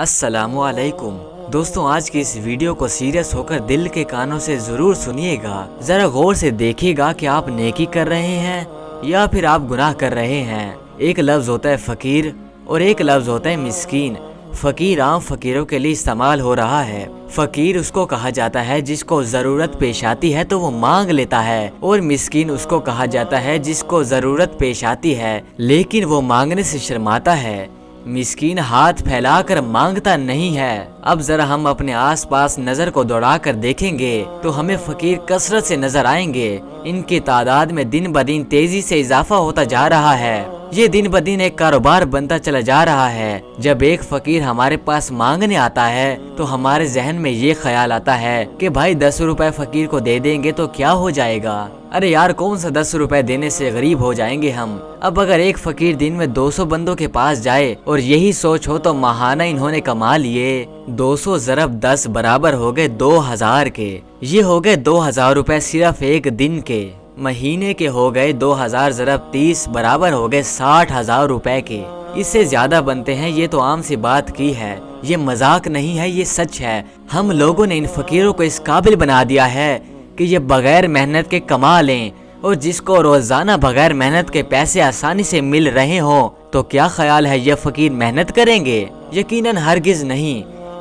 अस्सलामुअलैकुम। दोस्तों, आज की इस वीडियो को सीरियस होकर दिल के कानों से जरूर सुनिएगा। जरा गौर से देखिएगा कि आप नेकी कर रहे हैं या फिर आप गुनाह कर रहे हैं। एक लफ्ज होता है फकीर और एक लफ्ज होता है मिस्कीन। फकीर आम फकीरों के लिए इस्तेमाल हो रहा है। फकीर उसको कहा जाता है जिसको ज़रूरत पेश आती है तो वो मांग लेता है, और मिस्कीन उसको कहा जाता है जिसको ज़रूरत पेश आती है लेकिन वो मांगने से शर्माता है। मिस्कीन हाथ फैलाकर मांगता नहीं है। अब जरा हम अपने आसपास नज़र को दौड़ाकर देखेंगे तो हमें फकीर कसरत से नजर आएंगे। इनकी तादाद में दिन ब दिन तेजी से इजाफा होता जा रहा है। ये दिन ब दिन एक कारोबार बनता चला जा रहा है। जब एक फकीर हमारे पास मांगने आता है तो हमारे जहन में ये ख्याल आता है कि भाई 10 रुपए फकीर को दे देंगे तो क्या हो जाएगा। अरे यार, कौन सा 10 रुपए देने से गरीब हो जाएंगे हम। अब अगर एक फकीर दिन में 200 बंदों के पास जाए और यही सोच हो तो महाना इन्होंने कमा लिए। 200 × 10 बराबर हो गए 2000 के। ये हो गए 2000 रुपए सिर्फ एक दिन के। महीने के हो गए 2000 × 30 बराबर हो गए 60,000 रुपए के। इससे ज्यादा बनते हैं, ये तो आम सी बात की है। ये मजाक नहीं है, ये सच है। हम लोगों ने इन फकीरों को इस काबिल बना दिया है कि ये बगैर मेहनत के कमा लें, और जिसको रोज़ाना बगैर मेहनत के पैसे आसानी से मिल रहे हों तो क्या ख्याल है ये फ़कीर मेहनत करेंगे? यकीनन हरगिज़ नहीं।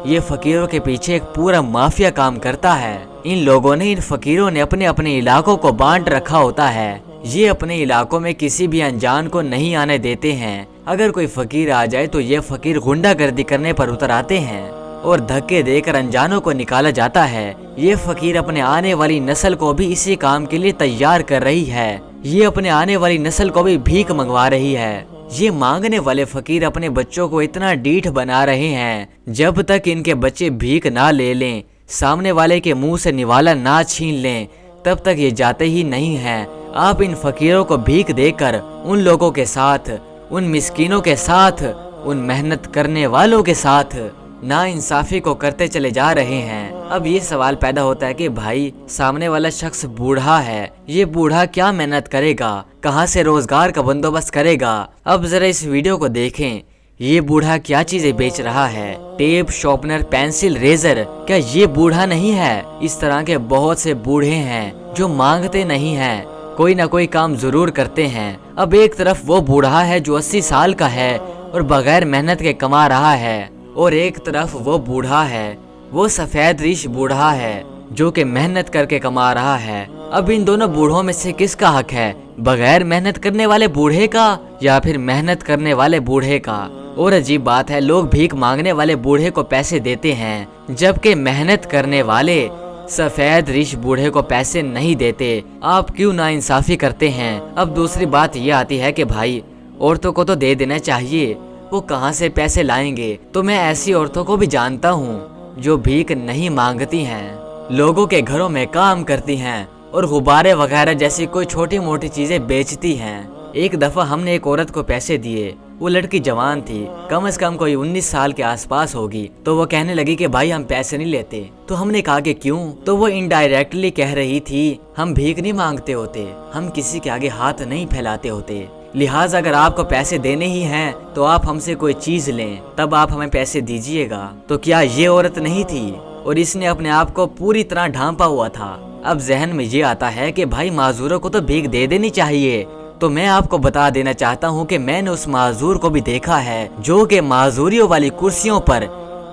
ये फ़कीरों के पीछे एक पूरा माफिया काम करता है। इन लोगों ने, इन फ़कीरों ने अपने अपने इलाकों को बांट रखा होता है। ये अपने इलाकों में किसी भी अनजान को नहीं आने देते हैं। अगर कोई फ़कीर आ जाए तो ये फ़कीर गुंडागर्दी करने पर उतर आते हैं और धक्के देकर अनजानों को निकाला जाता है। ये फकीर अपने आने वाली नस्ल को भी इसी काम के लिए तैयार कर रही है। ये अपने आने वाली नस्ल को भी भीख मंगवा रही है। ये मांगने वाले फकीर अपने बच्चों को इतना डीठ बना रहे हैं, जब तक इनके बच्चे भीख ना ले लें, सामने वाले के मुंह से निवाला ना छीन लें, तब तक ये जाते ही नहीं हैं। आप इन फकीरों को भीख देकर उन लोगों के साथ, उन मिस्किनों के साथ, उन मेहनत करने वालों के साथ ना इंसाफी को करते चले जा रहे हैं। अब ये सवाल पैदा होता है कि भाई, सामने वाला शख्स बूढ़ा है, ये बूढ़ा क्या मेहनत करेगा, कहाँ से रोजगार का बंदोबस्त करेगा? अब जरा इस वीडियो को देखें। ये बूढ़ा क्या चीजें बेच रहा है? Tape, sharpener, pencil, razor. क्या ये बूढ़ा नहीं है? इस तरह के बहुत से बूढ़े हैं जो मांगते नहीं है, कोई ना कोई काम जरूर करते हैं। अब एक तरफ वो बूढ़ा है जो 80 साल का है और बगैर मेहनत के कमा रहा है, और एक तरफ वो बूढ़ा है, वो सफेद रीश बूढ़ा है जो कि मेहनत करके कमा रहा है। अब इन दोनों बूढ़ों में से किसका हक है, बगैर मेहनत करने वाले बूढ़े का या फिर मेहनत करने वाले बूढ़े का? और अजीब बात है, लोग भीख मांगने वाले बूढ़े को पैसे देते हैं, जबकि मेहनत करने वाले सफेद रीश बूढ़े को पैसे नहीं देते। आप क्यों नाइंसाफी करते हैं? अब दूसरी बात ये आती है कि भाई, औरतों को तो दे देना चाहिए, वो कहाँ से पैसे लाएंगे? तो मैं ऐसी औरतों को भी जानता हूँ जो भीख नहीं मांगती हैं, लोगों के घरों में काम करती हैं और गुब्बारे वगैरह जैसी कोई छोटी मोटी चीजें बेचती हैं। एक दफा हमने एक औरत को पैसे दिए। वो लड़की जवान थी, कम से कम कोई 19 साल के आसपास होगी। तो वो कहने लगी कि भाई, हम पैसे नहीं लेते। तो हमने कहा कि क्यों? तो वो इनडायरेक्टली कह रही थी, हम भीख नहीं मांगते होते, हम किसी के आगे हाथ नहीं फैलाते होते, लिहाजा अगर आपको पैसे देने ही हैं तो आप हमसे कोई चीज लें, तब आप हमें पैसे दीजिएगा। तो क्या ये औरत नहीं थी? और इसने अपने आप को पूरी तरह ढांपा हुआ था। अब जहन में ये आता है कि भाई, माजूरों को तो भीख दे देनी चाहिए। तो मैं आपको बता देना चाहता हूँ कि मैंने उस माजूर को भी देखा है जो कि माजूरियों वाली कुर्सियों पर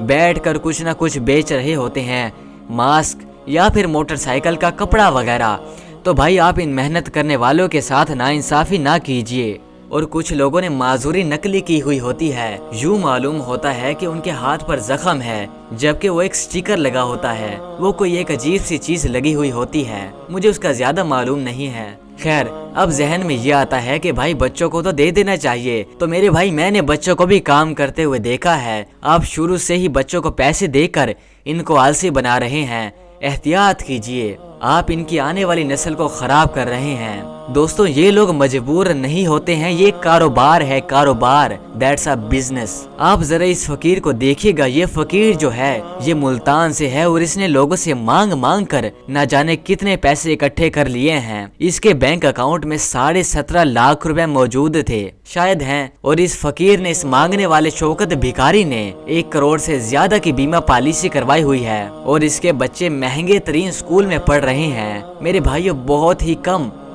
बैठकर कुछ न कुछ बेच रहे होते हैं, मास्क या फिर मोटरसाइकिल का कपड़ा वगैरह। तो भाई, आप इन मेहनत करने वालों के साथ नाइंसाफी ना कीजिए। और कुछ लोगों ने माजूरी नकली की हुई होती है। यूं मालूम होता है कि उनके हाथ पर जख्म है, जबकि वो एक स्टिकर लगा होता है, वो कोई एक अजीब सी चीज लगी हुई होती है, मुझे उसका ज्यादा मालूम नहीं है। खैर, अब जहन में ये आता है कि भाई, बच्चों को तो दे देना चाहिए। तो मेरे भाई, मैंने बच्चों को भी काम करते हुए देखा है। आप शुरू से ही बच्चों को पैसे देकर इनको आलसी बना रहे हैं। एहतियात कीजिए, आप इनकी आने वाली नस्ल को खराब कर रहे हैं। दोस्तों ये लोग मजबूर नहीं होते हैं, ये कारोबार है, कारोबार, दैट्स अ बिजनेस। आप जरा इस फकीर को देखिएगा, ये फकीर जो है ये मुल्तान से है और इसने लोगों से मांग मांग कर ना जाने कितने पैसे इकट्ठे कर लिए हैं। इसके बैंक अकाउंट में 17.5 लाख रुपए मौजूद थे शायद हैं, और इस फकीर ने, इस मांगने वाले शौकत भिखारी ने 1 करोड़ से ज्यादा की बीमा पॉलिसी करवाई हुई है और इसके बच्चे महंगे तरीन स्कूल में पढ़ रहे हैं। मेरे भाइयों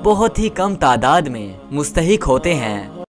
बहुत ही कम तादाद में मुस्तहिक होते हैं।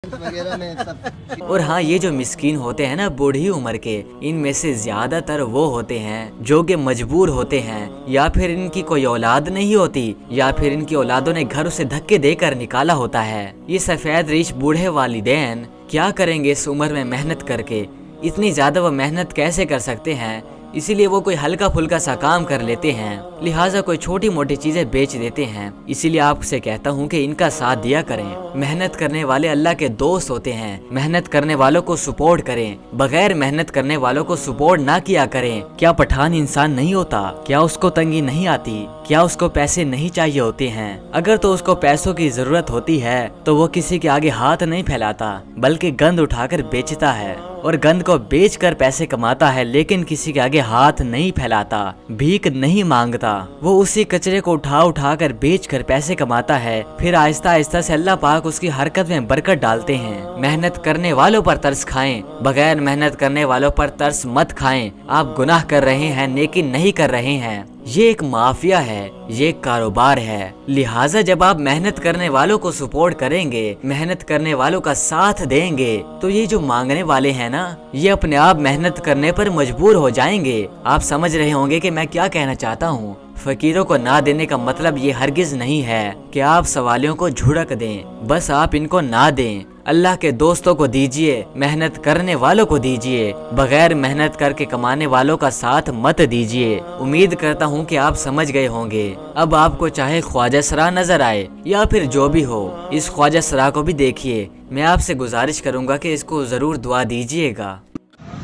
और हाँ, ये जो मिस्कीन होते हैं ना बूढ़ी उम्र के, इनमें से ज्यादातर वो होते हैं जो कि मजबूर होते हैं, या फिर इनकी कोई औलाद नहीं होती, या फिर इनकी औलादों ने घर से धक्के देकर निकाला होता है। ये सफेद रीछ बूढ़े वालिदैन क्या करेंगे इस उम्र में मेहनत करके? इतनी ज्यादा वो मेहनत कैसे कर सकते हैं, इसीलिए वो कोई हल्का फुल्का सा काम कर लेते हैं, लिहाजा कोई छोटी मोटी चीजें बेच देते हैं। इसीलिए आपसे कहता हूँ कि इनका साथ दिया करें। मेहनत करने वाले अल्लाह के दोस्त होते हैं, मेहनत करने वालों को सपोर्ट करें, बगैर मेहनत करने वालों को सपोर्ट ना किया करें। क्या पठान इंसान नहीं होता? क्या उसको तंगी नहीं आती? क्या उसको पैसे नहीं चाहिए होते हैं? अगर तो उसको पैसों की जरूरत होती है तो वो किसी के आगे हाथ नहीं फैलाता, बल्कि गंद उठाकर बेचता है और गंद को बेचकर पैसे कमाता है, लेकिन किसी के आगे हाथ नहीं फैलाता, भीख नहीं मांगता। वो उसी कचरे को उठा उठा कर बेच कर पैसे कमाता है, फिर आहिस्ता आहिस्ता से अल्लाह पाक उसकी हरकत में बरकत डालते हैं। मेहनत करने वालों पर तरस खाएं, बगैर मेहनत करने वालों पर तरस मत खाएं। आप गुनाह कर रहे हैं, नेकी नहीं कर रहे हैं। ये एक माफिया है, ये एक कारोबार है। लिहाजा जब आप मेहनत करने वालों को सपोर्ट करेंगे, मेहनत करने वालों का साथ देंगे, तो ये जो मांगने वाले हैं ना, ये अपने आप मेहनत करने पर मजबूर हो जाएंगे। आप समझ रहे होंगे कि मैं क्या कहना चाहता हूँ। फकीरों को ना देने का मतलब ये हरगिज नहीं है कि आप सवालियों को झुड़क दें, बस आप इनको ना दें। अल्लाह के दोस्तों को दीजिए, मेहनत करने वालों को दीजिए, बगैर मेहनत करके कमाने वालों का साथ मत दीजिए। उम्मीद करता हूँ कि आप समझ गए होंगे। अब आपको चाहे ख्वाजा सरा नजर आए या फिर जो भी हो, इस ख्वाजा सरा को भी देखिए। मैं आपसे गुजारिश करूँगा कि इसको जरूर दुआ दीजिएगा।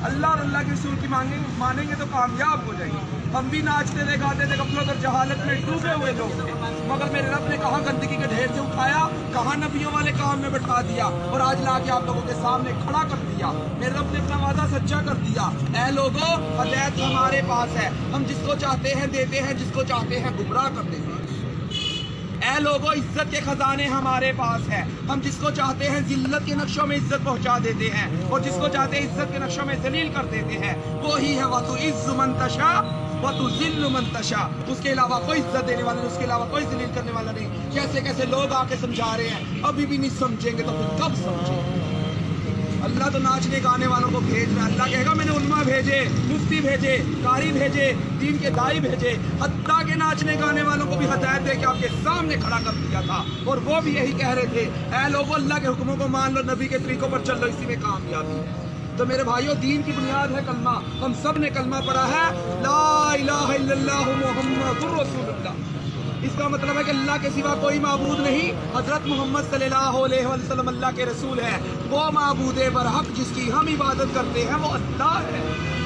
अल्लाह और अल्लाह के रसूल की मानेंगे तो कामयाब हो जाएंगे। हम भी नाचते रहे, गाते रहे, गफलत और जहालत में डूबे हुए लोग थे, मगर मेरे रब ने कहाँ गंदगी के ढेर से उठाया, कहाँ नबियों वाले काम में बैठा दिया, और आज लाके आप लोगों के सामने खड़ा कर दिया। मेरे रब ने अपना वादा सच्चा कर दिया। ऐ लोगों, हदायत हमारे पास है, हम जिसको चाहते हैं देते हैं, जिसको चाहते हैं गुमराह करते हैं। ऐ लोगों, इज्जत के खजाने हमारे पास है, हम जिसको चाहते हैं जिल्लत के नक्शों में इज्जत पहुंचा देते हैं, और जिसको चाहते हैं इज्जत के नक्शों में जलील कर देते हैं। वो ही है वतु इज्जु मंतशा वतु जिल्लु मंतशा। उसके अलावा कोई इज्जत देने वाला नहीं, उसके अलावा कोई जलील करने वाला नहीं। कैसे कैसे लोग आके समझा रहे हैं, अभी भी नहीं समझेंगे तो फिर कब समझेंगे? अल्लाह तो नाचने गाने वालों को भेज रहा है। अल्लाह कहेगा मैंने उल्मा भेजे, मुफ्ती भेजे, कारी भेजे, दीन के दाई भेजे, हत्ता के नाचने गाने वालों को भी हदायत देके आपके सामने खड़ा कर दिया था, और वो भी यही कह रहे थे, ऐ लोगों अल्लाह के हुक्मों को मान लो, नबी के तरीकों पर चल लो, इसी में कामयाबी है। तो मेरे भाइयों, दीन की बुनियाद है कलमा। हम सब ने कलमा पढ़ा है, ला इलाहा इल्लल्लाह मुहम्मदुर रसूलुल्लाह। इसका मतलब है कि अल्लाह के सिवा कोई माबूद नहीं, हजरत मोहम्मद सल्लल्लाहु अलैहि वसल्लम अल्लाह के रसूल है। वो माबूदे बरहक जिसकी हम इबादत करते हैं वो अल्लाह है,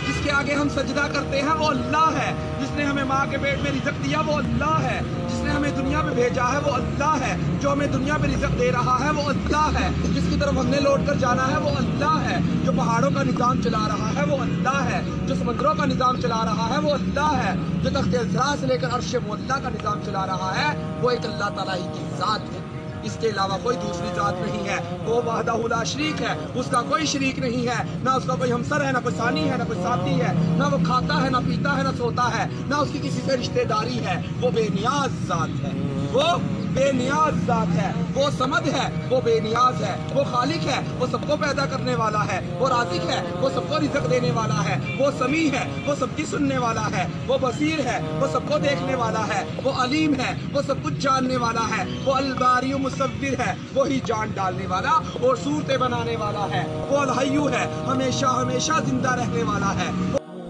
जिसके आगे हम सजदा करते हैं वो अल्लाह है, जिसने हमें माँ के पेट में रिज़्क़ दिया वो अल्लाह है, जिसने हमें दुनिया पे भेजा है वो अल्लाह है, जो हमें दुनिया पे रिज़्क़ दे रहा है वो अल्लाह है, जिसकी तरफ हमने लौट कर जाना है वो अल्लाह है, जो पहाड़ों का निज़ाम चला रहा है वो अल्लाह है, जो समंदरों का निज़ाम चला रहा है वो अल्लाह है, जो तख्त-ए-इल्तिजा से लेकर अर्श-ए-मुअल्ला का निज़ाम चला रहा है वो एक अल्लाह ताला ही की ज़ात है। इसके अलावा कोई दूसरी जात नहीं है। वो वहदहू ला शरीक है, उसका कोई शरीक नहीं है, ना उसका कोई हमसर है, ना कोई सानी है, ना कोई साथी है, ना वो खाता है, ना पीता है, ना सोता है, ना उसकी किसी से रिश्तेदारी है। वो बेनियाज जात है, वो बेनियाज जात है, वो समद है, वो बेनियाज है, वो खालिक है, वो सबको पैदा करने वाला है, वो राज़िक है, वो सबको रिज़्क़ देने वाला है, वो समी है, वो सबकी सुनने वाला है, वो बसीर है, वो सबको देखने वाला है, वो अलीम है, वो सब कुछ जानने वाला है, वो अलबारी मुसव्विर है, वो ही जान डालने वाला और सूरतें बनाने वाला है, वो अलहय्यू है, हमेशा हमेशा जिंदा रहने वाला है।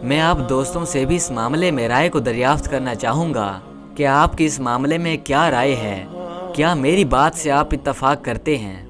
मैं आप दोस्तों से भी इस मामले में राय को दरियाफ्त करना चाहूँगा कि आपकी इस मामले में क्या राय है। क्या मेरी बात से आप इत्तफाक करते हैं?